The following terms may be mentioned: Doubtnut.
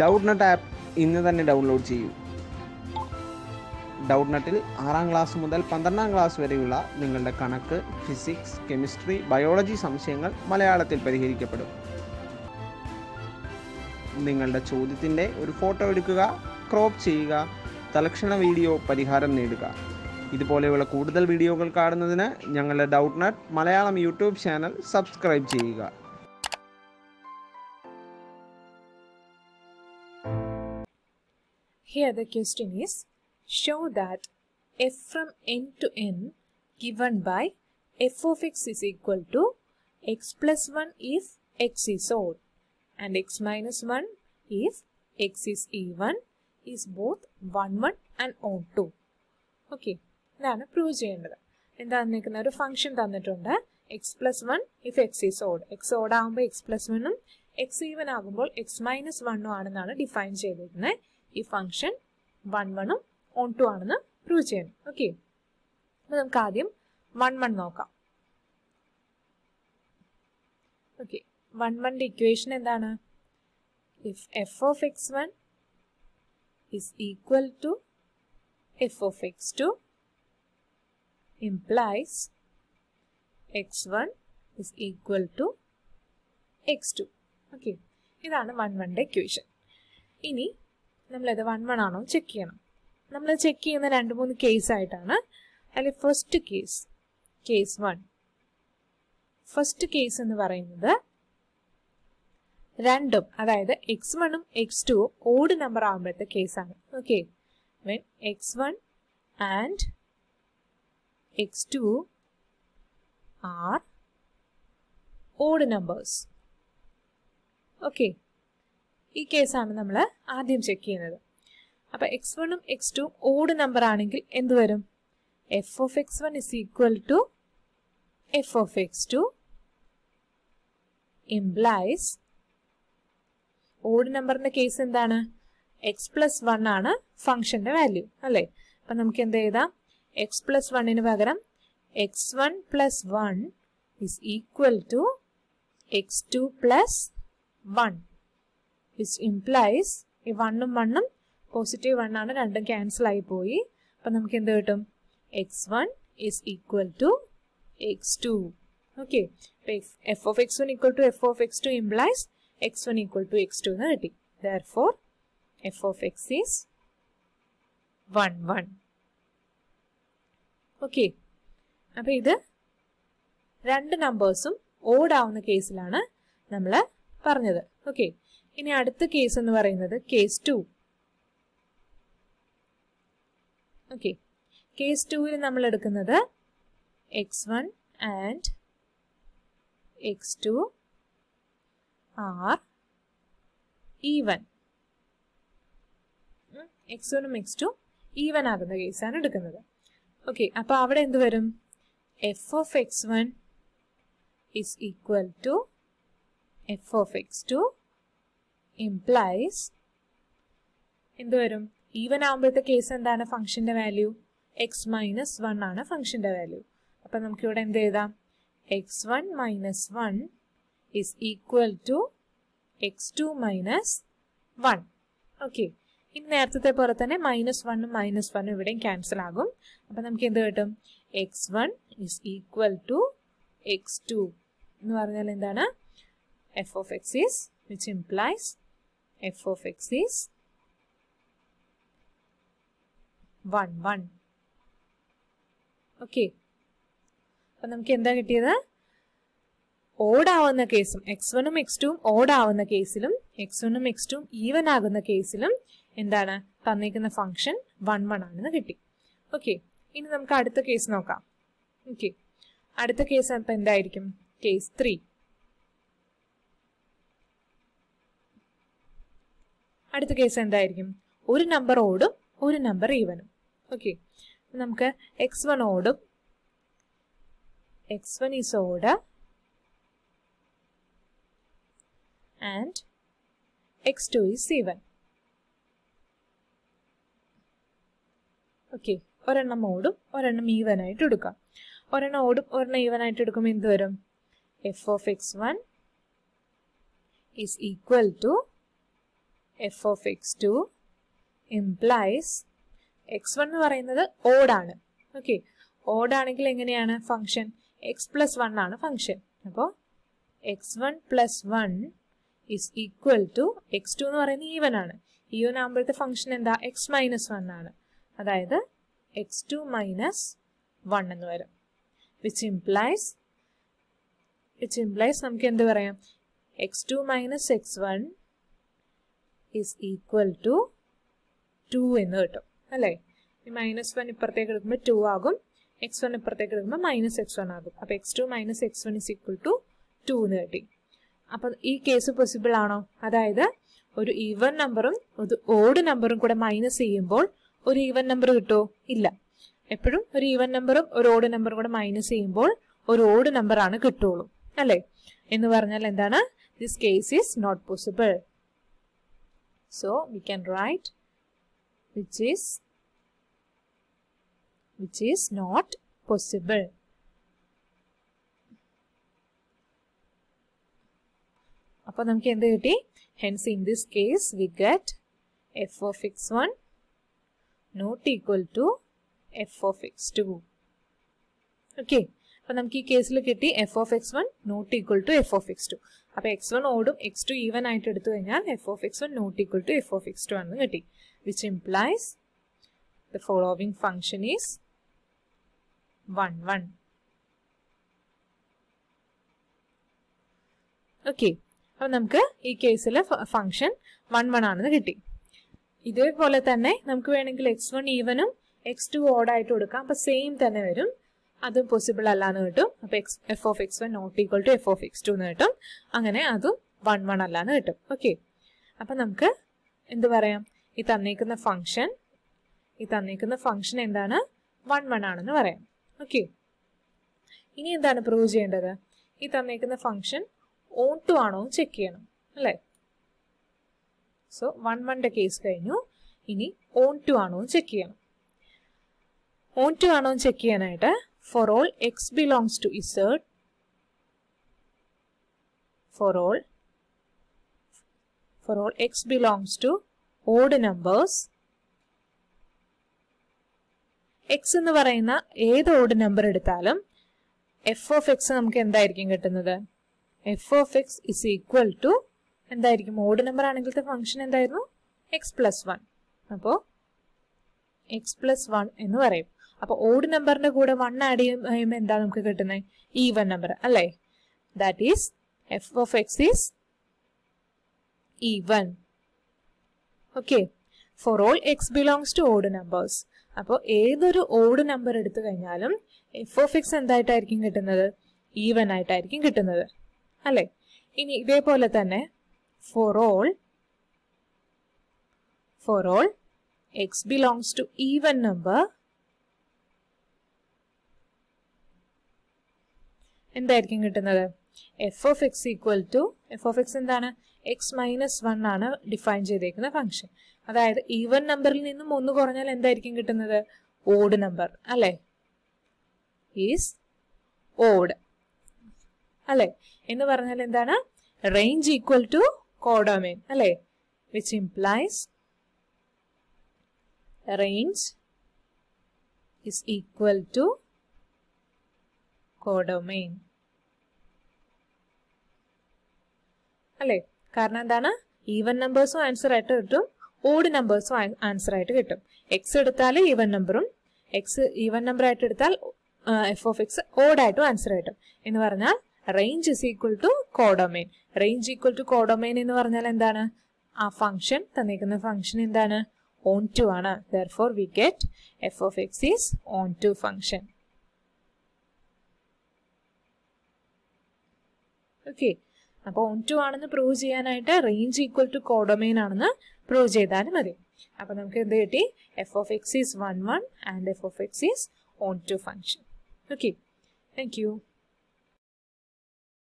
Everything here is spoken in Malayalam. Doubtnut app innu thanne download cheyu. Doubtnutil 6th class മുതൽ 12th class വരെയുള്ള നിങ്ങളുടെ കണക്ക്, ഫിസിക്സ്, കെമിസ്ട്രി, ബയോളജി സംശയങ്ങൾ മലയാളത്തിൽ പരിഹരിക്കപ്പെടും. നിങ്ങളുടെ ചോദ്യത്തിന്റെ ഒരു ഫോട്ടോ എടുക്കുക, ക്രോപ്പ് ചെയ്യുക, തലക്ഷണ വീഡിയോ പരിഹാരം നേടുക. ഇതുപോലെയുള്ള കൂടുതൽ വീഡിയോകൾ കാണുന്നതിന് ഞങ്ങളുടെ Doubtnut Malayalam YouTube channel subscribe ചെയ്യുക. Here the question is, show that f from n to n given by f of x is equal to x plus 1 if x is odd and x minus 1 if x is even is both 1 1 and odd 2. Okay, that is prove cheyyanadu. Endaanu nekkunna oru function thannittunde x plus 1 if x is odd. X odd aagumbo x plus 1 um x even aagumbo x minus 1 um aananu define cheyidukune. If function 1 1 on 2 aannu prove cheyan. Okay, appo namukku adyam 1 1 nokka. Okay, 1 1 equation endana, if f of x1 is equal to f of x2 implies x1 is equal to x2. Okay, idana 1 1 equation. Ini നമ്മളത് 1 1 ആണോ ചെക്ക് ചെയ്യണം. നമ്മൾ ചെക്ക് ചെയ്യുന്ന 2-3 കേസ് ആയിട്ടാണ്. അതിൽ first case, case 1. First case എന്ന് പറയുന്നത് രണ്ടും, അതായത് x1 ഉം x2 ഉം ഓഡ് നമ്പർ ആവുമ്പോഴത്തെ കേസാണ്. Okay, when x1 and x2 are odd numbers. Okay, ഈ കേസാണ് നമ്മൾ ആദ്യം ചെക്ക് ചെയ്യുന്നത്. അപ്പോൾ x1 ഉം x2 ഉം ഓഡ് നമ്പർ ആണെങ്കിൽ എന്ത് വരും? f of x1 is equal to f of x2 implies odd നമ്പറിന്റെ കേസ് എന്താണ്? x plus 1 ആണ് ഫംഗ്ഷന്റെ വാല്യൂ, അല്ലേ? അപ്പോൾ നമുക്ക് എന്ത് എഴുതാം? x plus 1 ന് പകരം x1 plus 1 is equal to x2 plus 1. Which implies ഈ 1 ഉം 1 ഉം പോസിറ്റീവ് 1 ആണ്, രണ്ടും ക്യാൻസൽ ആയി പോയി. അപ്പോൾ നമുക്ക് എന്ത് കിട്ടും? x1 is equal to x2. Okay, f of x1 equal to f of x2 implies x1 equal to x2 എന്ന് കിട്ടി. Therefore, f of x is 1 1. Okay, അപ്പോൾ ഇത് രണ്ട് നമ്പേഴ്സും ഓഡ് ആവുന്ന കേസിലാണ് നമ്മൾ പറഞ്ഞത്. ഓക്കെ, ഇനി അടുത്ത കേസ് എന്ന് പറയുന്നത് കേസ് 2. ഓക്കെ, കേസ് 2ൽ നമ്മൾ എടുക്കുന്നത് x1 and x2 are even. x1 ഉം x2 ഈവൻ ആകുന്ന കേസാണ് എടുക്കുന്നത്. ഓക്കെ, അപ്പോൾ അവിടെ എന്ത് വരും? f of x1 is equal to f of x2 implies എന്ത് വരും? ഈവൻ ആകുമ്പോഴത്തെ കേസ് എന്താണ് ഫംഗ്ഷന്റെ വാല്യൂ? എക്സ് മൈനസ് 1 ആണ് ഫംഗ്ഷന്റെ വാല്യൂ. അപ്പം നമുക്കിവിടെ എന്ത് എഴുതാം? X 1 minus 1 is equal to x 2 minus 1. Okay, ഇനി നേരത്തെ പോലെ തന്നെ -1 ഉം -1 ഉം ഇവിടെയും ക്യാൻസൽ ആകും. അപ്പം നമുക്ക് എന്ത് കിട്ടും? X 1 is equal to x 2 എന്ന് പറഞ്ഞാൽ എന്താണ്? F of X is, which implies f of x is 1 1. Okay, അപ്പോൾ നമുക്ക് എന്താ കിട്ടിയത്? ഓഡ് ആവുന്ന കേസും x1 ഉം x2 ഉം ഓഡ് ആവുന്ന കേസിലും x1 ഉം x2 ഉം ഈവൻ ആകുന്ന കേസിലും എന്താണ് തന്നിരിക്കുന്ന ഫംഗ്ഷൻ 1 1 ആണെന്ന് കിട്ടി. ഓക്കെ, ഇനി നമുക്ക് അടുത്ത കേസ് നോക്കാം. ഓക്കെ, അടുത്ത കേസ് അപ്പോൾ എന്തായിരിക്കും? കേസ് 3. അടുത്ത കേസ് എന്തായിരിക്കും? ഒരു നമ്പർ ഓടും ഒരു നമ്പർ ഈവനും. ഓക്കെ, നമുക്ക് എക്സ് 1 ഓടും, x 1 is odd and x 2 is even. Okay, ഒരെണ്ണം ഓടും ഒരെണ്ണം ഈവനായിട്ട് എടുക്കാം. ഒരെണ്ണം ഓടും ഒരെണ്ണം ഈവനായിട്ട് എടുക്കുമ്പോൾ എന്ത് വരും? F of x 1 is equal to f of x2 implies x1 എന്ന് പറയുന്നത് odd ആണ്. ഓക്കെ, ഓഡ് ആണെങ്കിൽ എങ്ങനെയാണ് ഫംഗ്ഷൻ? എക്സ് പ്ലസ് വൺ ആണ് ഫംഗ്ഷൻ. അപ്പോൾ x1 plus 1 is equal to x2 എന്ന് പറയുന്നത് ഈവൻ ആണ്. ഈവൻ ആകുമ്പോഴത്തെ ഫംഗ്ഷൻ എന്താ? എക്സ് മൈനസ് വൺ ആണ്. അതായത് x2 മൈനസ് വൺ എന്ന് വരും. which implies നമുക്ക് എന്ത് പറയാം? x2 minus x1 is equal to 2 എന്ന് കിട്ടും അല്ലേ. ഈ മൈനസ് വൺ ഇപ്പുറത്തേക്ക് എടുക്കുമ്പോൾ 2 ആകും, x1 ഇപ്പുറത്തേക്ക് എടുക്കുമ്പോൾ മൈനസ് x1 ആകും. അപ്പോൾ x2 minus x1 is equal to 2 എന്ന് കിട്ടി. അപ്പം ഈ കേസ് പോസിബിൾ ആണോ? അതായത് ഒരു ഈവൻ നമ്പറും ഒരു ഓഡ് നമ്പറും കൂടെ മൈനസ് ചെയ്യുമ്പോൾ ഒരു ഈവൻ നമ്പർ കിട്ടുമോ? ഇല്ല. എപ്പോഴും ഒരു ഈവൻ നമ്പറും ഒരു ഓഡ് നമ്പറും കൂടെ മൈനസ് ചെയ്യുമ്പോൾ ഒരു ഓഡ് നമ്പറാണ് കിട്ടുള്ളൂ അല്ലേ. എന്ന് പറഞ്ഞാൽ എന്താണ്? This case is not possible. So we can write which is not possible. അപ്പോൾ നമുക്ക് എന്ത് കിട്ടി? Hence in this case we get F of X one not equal to F of X two. Okay, അപ്പോൾ നമുക്ക് ഈ കേസിൽ കിട്ടി F of X one not equal to F of X two. അപ്പോൾ എക്സ് വൺ ഓടും എക്സ് ടു ഈവൻ ആയിട്ട് എടുത്തു കഴിഞ്ഞാൽ f of X one not equal to F of X two ആണെന്ന് കിട്ടി. Which implies the following function is 1 1. okay, അപ്പോൾ നമുക്ക് ഈ കേസിലെ ഫംഗ്ഷൻ 1 1 ആണെന്ന് കിട്ടി. ഇതേപോലെ തന്നെ നമുക്ക് വേണമെങ്കിൽ x1 ഈവനും x2 ഓഡ് ആയിട്ട് കൊടുക്കാം. അപ്പോൾ സെയിം തന്നെ വരും. അത് പോസിബിൾ അല്ലാന്ന് കിട്ടും. അപ്പോൾ f of X one not equal to F of X two എന്ന് കിട്ടും. അങ്ങനെ അതും 1 1 അല്ലാന്ന് കിട്ടും. ഓക്കെ, അപ്പം നമുക്ക് എന്ത് പറയാം? ഈ തന്നേക്കുന്ന ഫംഗ്ഷൻ എന്താണ്? 1 1 ആണെന്ന് പറയാം. ഓക്കെ, ഇനി എന്താണ് പ്രൂവ് ചെയ്യേണ്ടത്? ഈ തന്നേക്കുന്ന ഫംഗ്ഷൻ ഓൺ ടു ആണോ ചെക്ക് ചെയ്യണം അല്ലേ. സോ 1 1 കേസ് കഴിഞ്ഞു. ഇനി ഓൺ ടു ആണോ ചെക്ക് ചെയ്യണം. ഓൺ ടു ആണോ ചെക്ക് ചെയ്യാനായിട്ട് for all x belongs to odd numbers, x എന്ന് പറയുന്ന ഏത് ഓഡ് നമ്പർ എടുത്താലും എഫ് ഓഫ് എക്സ് നമുക്ക് എന്തായിരിക്കും കിട്ടുന്നത്? F of X is equal to എന്തായിരിക്കും? ഓഡ് നമ്പർ ആണെങ്കിലത്തെ ഫംഗ്ഷൻ എന്തായിരുന്നു? X plus one. അപ്പോൾ എക്സ് പ്ലസ് വൺ എന്ന് പറയും. അപ്പോൾ ഓഡ് നമ്പറിന്റെ കൂടെ വൺ ആഡ് ചെയ്യുമ്പോൾ എന്താ നമുക്ക് കിട്ടുന്നത്? ഈവൻ നമ്പർ അല്ലേ. That is f of X is even. Okay, for all X belongs to odd numbers. അപ്പോൾ ഏതൊരു ഓഡ് നമ്പർ എടുത്തു കഴിഞ്ഞാലും എഫ് ഓഫ് എക്സ് എന്തായിട്ടായിരിക്കും കിട്ടുന്നത്? ഈവൻ ആയിട്ടായിരിക്കും കിട്ടുന്നത് അല്ലേ. ഇനി ഇതേപോലെ തന്നെ for all X belongs to even number എന്തായിരിക്കും കിട്ടുന്നത്? F of x equal to F of x എന്താണ്? എക്സ് മൈനസ് വൺ ആണ് ഡിഫൈൻ ചെയ്തേക്കുന്ന ഫംഗ്ഷൻ. അതായത് ഈവൻ നമ്പറിൽ നിന്നും ഒന്ന് കുറഞ്ഞാൽ എന്തായിരിക്കും കിട്ടുന്നത്? ഓഡ് നമ്പർ അല്ലേ. ഈസ് ഓഡ് അല്ലേ. എന്ന് പറഞ്ഞാൽ എന്താണ്? റേഞ്ച് ഈക്വൽ ടു കോഡോമൈൻ അല്ലേ. Which implies range is equal to codomain അല്ലേ. കാരണം എന്താണ്? ഈവൻ നമ്പേഴ്സും ആൻസർ ആയിട്ട് കിട്ടും, ഓഡ് നമ്പേഴ്സും ആൻസർ ആയിട്ട് കിട്ടും. എക്സ് എടുത്താൽ ഈവൻ നമ്പറും എക്സ് ഈവൻ നമ്പർ ആയിട്ട് എടുത്താൽ എഫ് ഓഫ് എക്സ് ഓഡായിട്ടും ആൻസർ ആയിട്ടും. എന്ന് പറഞ്ഞാൽ range is equal to codomain. Range equal to codomain എന്ന് പറഞ്ഞാൽ എന്താണ്? ആ ഫംഗ്ഷൻ തന്നിരിക്കുന്ന ഫംഗ്ഷൻ എന്താണ്? ഓൺ ടു ആണ്. Therefore we get F of X is onto function. Okay, അപ്പോൾ ഓൺ ടു ആണെന്ന് പ്രൂവ് ചെയ്യാനായിട്ട് റേഞ്ച് ഈക്വൽ ടു കോഡോമൈൻ ആണെന്ന് പ്രൂവ് ചെയ്താൽ മതി. അപ്പോൾ നമുക്ക് എന്ത് കിട്ടി? F of X is 1 1 and F of X is onto function. Okay, thank U.